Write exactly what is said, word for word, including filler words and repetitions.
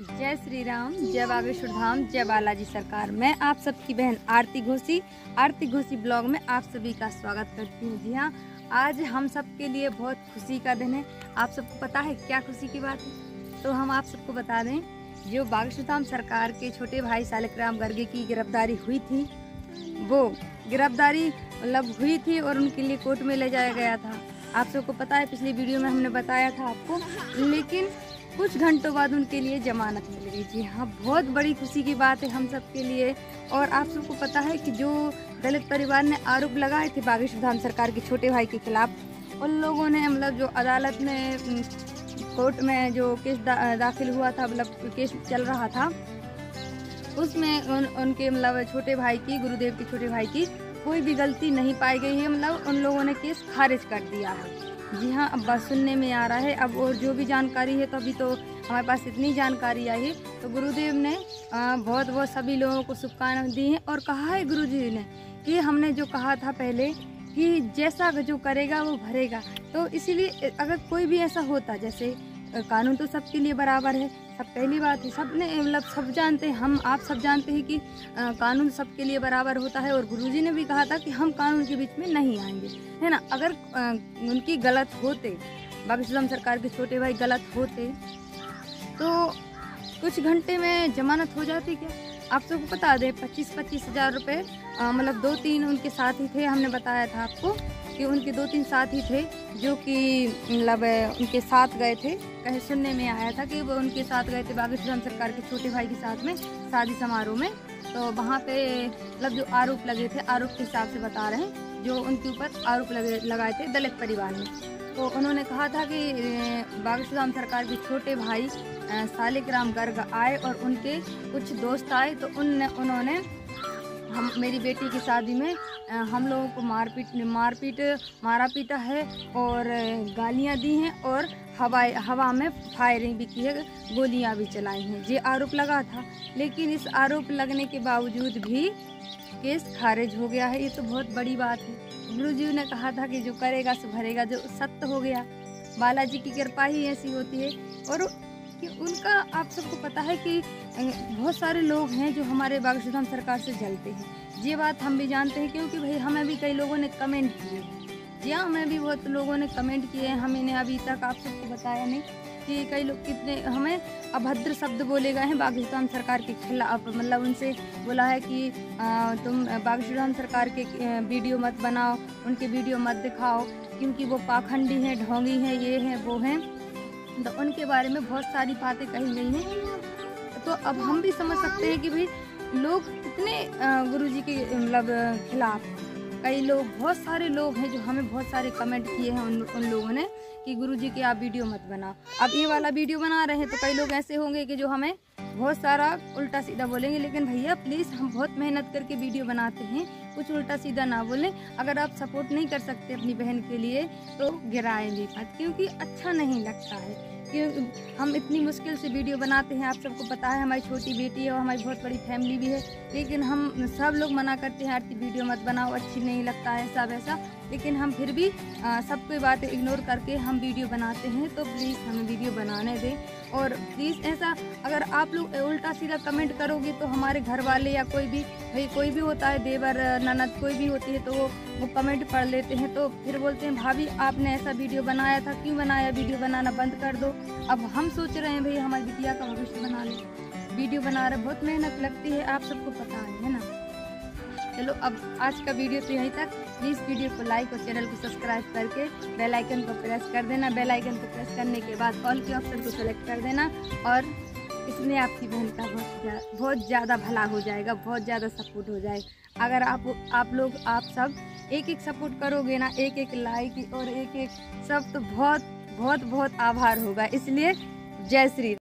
जय श्री राम, जय बागेश्वर धाम, जय बालाजी सरकार। मैं आप सबकी बहन आरती घोसी आरती घोसी ब्लॉग में आप सभी का स्वागत करती हूँ। जी हाँ, आज हम सबके लिए बहुत खुशी का दिन है। आप सबको पता है क्या खुशी की बात है? तो हम आप सबको बता दें, जो बागेश्वर धाम सरकार के छोटे भाई शालिग्राम गर्ग की गिरफ्तारी हुई थी, वो गिरफ्तारी मतलब हुई थी और उनके लिए कोर्ट में ले जाया गया था। आप सबको पता है, पिछली वीडियो में हमने बताया था आपको, लेकिन कुछ घंटों बाद उनके लिए जमानत मिल गई। जी हाँ, बहुत बड़ी खुशी की बात है हम सब के लिए। और आप सबको पता है कि जो दलित परिवार ने आरोप लगाए थे बागेश्वर धाम सरकार के छोटे भाई के खिलाफ, उन लोगों ने मतलब जो अदालत में कोर्ट में जो केस दा, दाखिल हुआ था, मतलब केस चल रहा था, उसमें उन, उनके मतलब छोटे भाई की, गुरुदेव के छोटे भाई की कोई भी गलती नहीं पाई गई है। मतलब उन लोगों ने केस खारिज कर दिया है। जी हाँ, अब बात सुनने में आ रहा है। अब और जो भी जानकारी है, तो अभी तो हमारे पास इतनी जानकारी आई है। तो गुरुदेव ने बहुत बहुत सभी लोगों को शुभकामनाएं दी हैं और कहा है गुरुजी ने कि हमने जो कहा था पहले कि जैसा जो करेगा वो भरेगा, तो इसीलिए अगर कोई भी ऐसा होता, जैसे कानून तो सबके लिए बराबर है। सब पहली बात है, सब ने मतलब सब जानते हैं, हम आप सब जानते हैं कि आ, कानून सबके लिए बराबर होता है। और गुरुजी ने भी कहा था कि हम कानून के बीच में नहीं आएंगे, है ना। अगर आ, उनकी गलत होते, बागेश्वर धाम सरकार के छोटे भाई गलत होते, तो कुछ घंटे में जमानत हो जाती क्या? आप सबको बता दें, पच्चीस पच्चीस हज़ार रुपये मतलब दो तीन उनके साथ ही थे। हमने बताया था आपको कि उनके दो तीन साथी थे जो कि मतलब उनके साथ गए थे। कहीं सुनने में आया था कि वो उनके साथ गए थे बागेश्वर धाम सरकार के छोटे भाई के साथ में शादी समारोह में। तो वहाँ पे मतलब जो आरोप लगे थे, आरोप के हिसाब से बता रहे हैं, जो उनके ऊपर आरोप लगे लगाए थे दलित परिवार ने, तो उन्होंने कहा था कि बागेश्वर धाम सरकार के छोटे भाई शालिग्राम गर्ग आए और उनके कुछ दोस्त आए, तो उन उन्होंने हम मेरी बेटी की शादी में हम लोगों को मारपीट मारपीट मारा पीटा है और गालियाँ दी हैं और हवा हवा में फायरिंग भी की है, गोलियाँ भी चलाई हैं। ये आरोप लगा था, लेकिन इस आरोप लगने के बावजूद भी केस खारिज हो गया है। ये तो बहुत बड़ी बात है। गुरुजी ने कहा था कि जो करेगा सो भरेगा, जो सत्य हो गया। बालाजी की कृपा ही ऐसी होती है। और कि उनका आप सबको पता है कि बहुत सारे लोग हैं जो हमारे बागेश्वर धाम सरकार से जलते हैं। ये बात हम भी जानते हैं, क्योंकि भाई हमें भी कई लोगों ने कमेंट किए। जी हाँ, हमें भी बहुत लोगों ने कमेंट किए हैं। हमने अभी तक आप सबको बताया नहीं कि कई लोग कितने हमें अभद्र शब्द बोले गए हैं बागेश्वर धाम सरकार के खिलाफ। मतलब उनसे बोला है कि आ, तुम बागेश्वर धाम सरकार के वीडियो मत बनाओ, उनके वीडियो मत दिखाओ, क्योंकि वो पाखंडी हैं, ढोंगी हैं, ये हैं, वो हैं। तो उनके बारे में बहुत सारी बातें कही गई हैं। तो अब हम भी समझ सकते हैं कि भाई लोग कितने गुरुजी के मतलब खिलाफ, कई लोग, बहुत सारे लोग हैं जो हमें बहुत सारे कमेंट किए हैं उन, उन लोगों ने कि गुरुजी के आप वीडियो मत बनाओ। अब ये वाला वीडियो बना रहे हैं, तो कई लोग ऐसे होंगे कि जो हमें बहुत सारा उल्टा सीधा बोलेंगे। लेकिन भैया प्लीज़, हम बहुत मेहनत करके वीडियो बनाते हैं, कुछ उल्टा सीधा ना बोलें। अगर आप सपोर्ट नहीं कर सकते अपनी बहन के लिए, तो गिराएं भी मत, क्योंकि अच्छा नहीं लगता है कि हम इतनी मुश्किल से वीडियो बनाते हैं। आप सबको पता है, हमारी छोटी बेटी है और हमारी बहुत बड़ी फैमिली भी है, लेकिन हम सब लोग मना करते हैं, आरती वीडियो मत बनाओ, अच्छी नहीं लगता है, सब ऐसा। लेकिन हम फिर भी सबकी बातें इग्नोर करके हम वीडियो बनाते हैं। तो प्लीज़ हमें वीडियो बनाने दें। और प्लीज़ ऐसा, अगर आप लोग उल्टा सीधा कमेंट करोगे तो हमारे घर वाले या कोई भी भाई कोई भी होता है, देवर ननद कोई भी होती है, तो वो वो कमेंट पढ़ लेते हैं, तो फिर बोलते हैं भाभी आपने ऐसा वीडियो बनाया था, क्यों बनाया, वीडियो बनाना बंद कर दो। अब हम सोच रहे हैं भाई हमारी बिटिया का भविष्य बना लें। वीडियो बना रहे बहुत मेहनत लगती है, आप सबको पता है, है ना। चलो, अब आज का वीडियो तो यहीं तक। प्लीज़ वीडियो को लाइक और चैनल को सब्सक्राइब करके बेल आइकन को प्रेस कर देना। बेल आइकन को प्रेस करने के बाद ऑल के ऑप्शन को सेलेक्ट कर देना, और इसमें आपकी बहन का बहुत बहुत ज़्यादा भला हो जाएगा, बहुत ज़्यादा सपोर्ट हो जाएगा। अगर आप आप लोग आप सब एक एक सपोर्ट करोगे ना, एक एक लाइक और एक एक सब, तो बहुत बहुत बहुत आभार होगा। इसलिए जय श्री